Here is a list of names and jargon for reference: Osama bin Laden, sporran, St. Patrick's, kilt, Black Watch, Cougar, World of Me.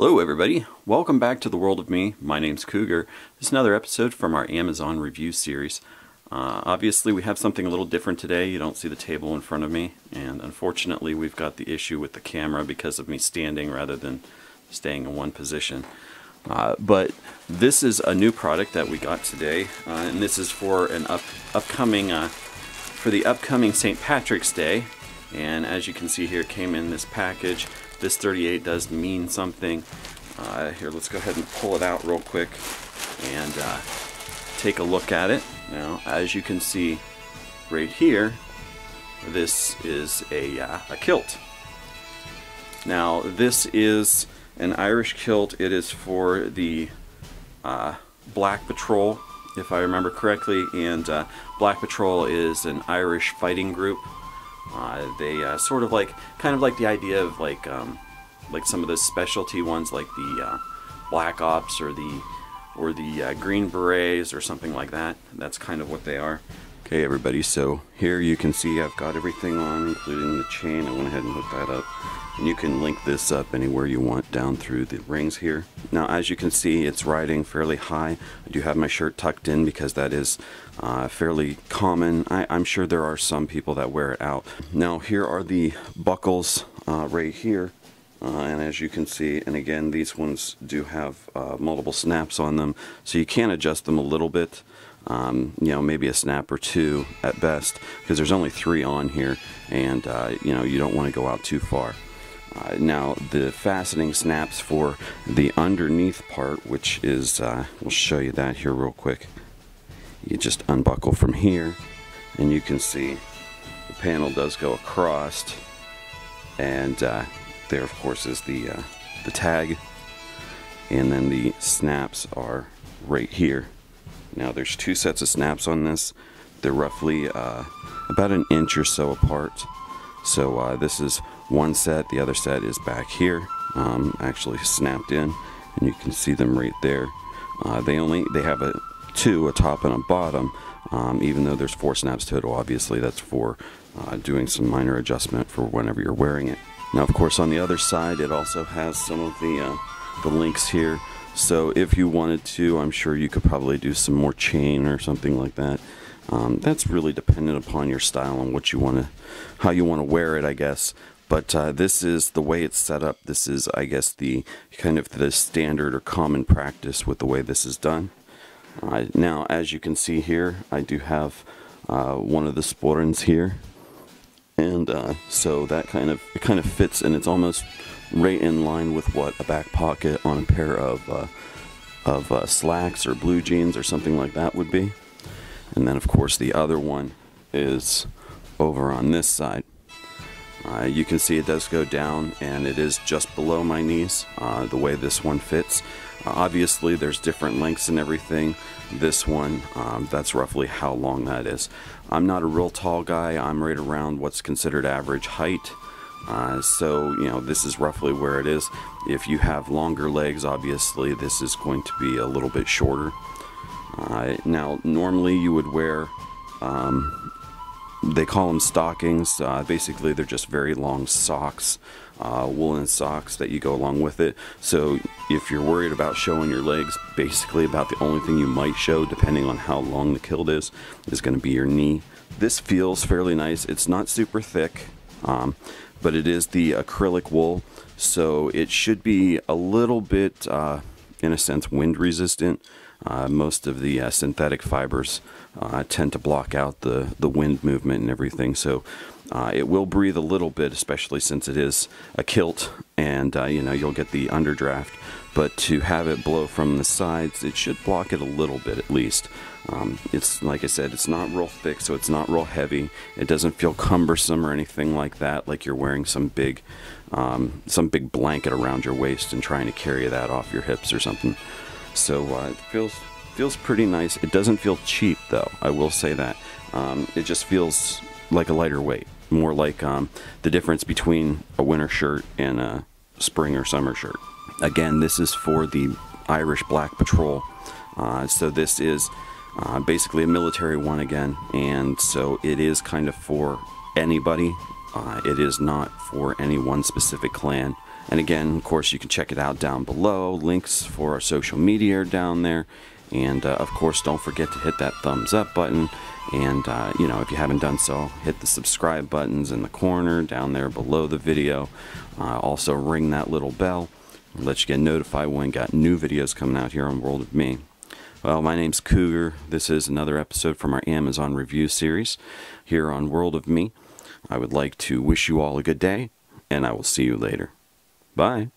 Hello everybody, welcome back to the World of Me. My name's Cougar. This is another episode from our Amazon review series. Obviously we have something a little different today. You don't see the table in front of me, and unfortunately we've got the issue with the camera because of me standing rather than staying in one position. But this is a new product that we got today, and this is for an upcoming St. Patrick's Day. And as you can see here, came in this package. This 38 does mean something. Here, let's go ahead and pull it out real quick and take a look at it. Now, as you can see right here, this is a kilt. Now, this is an Irish kilt. It is for the Black Patrol, if I remember correctly. And Black Patrol is an Irish fighting group. They sort of like, kind of like the idea of like some of those specialty ones, like the Black Ops or the Green Berets or something like that. That's kind of what they are. Okay, everybody. So here you can see I've got everything on, including the chain. I went ahead and hooked that up, and you can link this up anywhere you want down through the rings here. Now, as you can see, it's riding fairly high. I do have my shirt tucked in because that is fairly common. I'm sure there are some people that wear it out. Now, here are the buckles right here. And as you can see, and again, these ones do have multiple snaps on them, so you can adjust them a little bit, you know, maybe a snap or two at best, because there's only three on here, and you know, you don't want to go out too far. Now, the fastening snaps for the underneath part, which is, we'll show you that here real quick. You just unbuckle from here, and you can see the panel does go across, and there, of course, is the tag, and then the snaps are right here. Now, there's two sets of snaps on this. They're roughly about an inch or so apart. So this is one set. The other set is back here, actually snapped in, and you can see them right there. They have two, a top and a bottom. Even though there's four snaps total, obviously that's for doing some minor adjustment for whenever you're wearing it. Now, of course, on the other side, it also has some of the links here. So if you wanted to, I'm sure you could probably do some more chain or something like that. That's really dependent upon your style and what you want to, how you want to wear it, I guess. But this is the way it's set up. This is, I guess, the kind of the standard or common practice with the way this is done. Now, as you can see here, I do have one of the sporrans here. And so that kind of fits, and it's almost right in line with what a back pocket on a pair of slacks or blue jeans or something like that would be. And then, of course, the other one is over on this side. You can see it does go down, and it is just below my knees, the way this one fits. Obviously, there's different lengths and everything. This one, that's roughly how long that is. I'm not a real tall guy. I'm right around what's considered average height. So, you know, this is roughly where it is. If you have longer legs, obviously, this is going to be a little bit shorter. Now, normally you would wear... they call them stockings. Basically, they're just very long socks, woolen socks that you go along with it. So if you're worried about showing your legs, basically about the only thing you might show, depending on how long the kilt is going to be your knee. This feels fairly nice. It's not super thick, but it is the acrylic wool, so it should be a little bit, in a sense, wind resistant. Most of the synthetic fibers tend to block out the wind movement and everything, so it will breathe a little bit, especially since it is a kilt, and you know, you'll get the underdraft, but to have it blow from the sides, it should block it a little bit at least. It's, like I said, it's not real thick, so it's not real heavy. It doesn't feel cumbersome or anything like that, like you're wearing some big blanket around your waist and trying to carry that off your hips or something. So it feels pretty nice. It doesn't feel cheap, though. I will say that. It just feels like a lighter weight, more like the difference between a winter shirt and a spring or summer shirt. Again, this is for the Irish Black Patrol. So this is basically a military one again, and so it is kind of for anybody. It is not for any one specific clan. And again, of course, you can check it out down below. Links for our social media are down there. And of course, don't forget to hit that thumbs up button. And you know, if you haven't done so, hit the subscribe buttons in the corner down there below the video. Also ring that little bell. It'll let you get notified when we got new videos coming out here on World of Me. Well, my name's Cougar. This is another episode from our Amazon review series here on World of Me. I would like to wish you all a good day, and I will see you later. Bye.